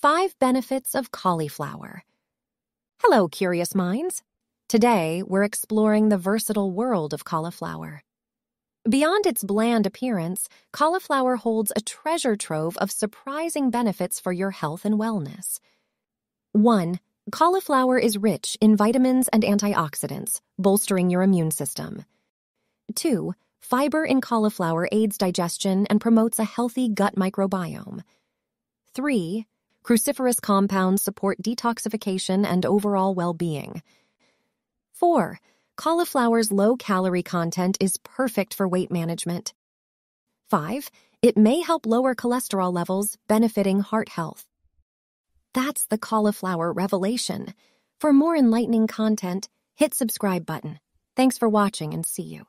5 Benefits of Cauliflower. Hello, curious minds. Today, we're exploring the versatile world of cauliflower. Beyond its bland appearance, cauliflower holds a treasure trove of surprising benefits for your health and wellness. 1. Cauliflower is rich in vitamins and antioxidants, bolstering your immune system. 2. Fiber in cauliflower aids digestion and promotes a healthy gut microbiome. 3. Cruciferous compounds support detoxification and overall well-being. 4. Cauliflower's low-calorie content is perfect for weight management. 5. It may help lower cholesterol levels, benefiting heart health. That's the cauliflower revelation. For more enlightening content, hit subscribe button. Thanks for watching and see you.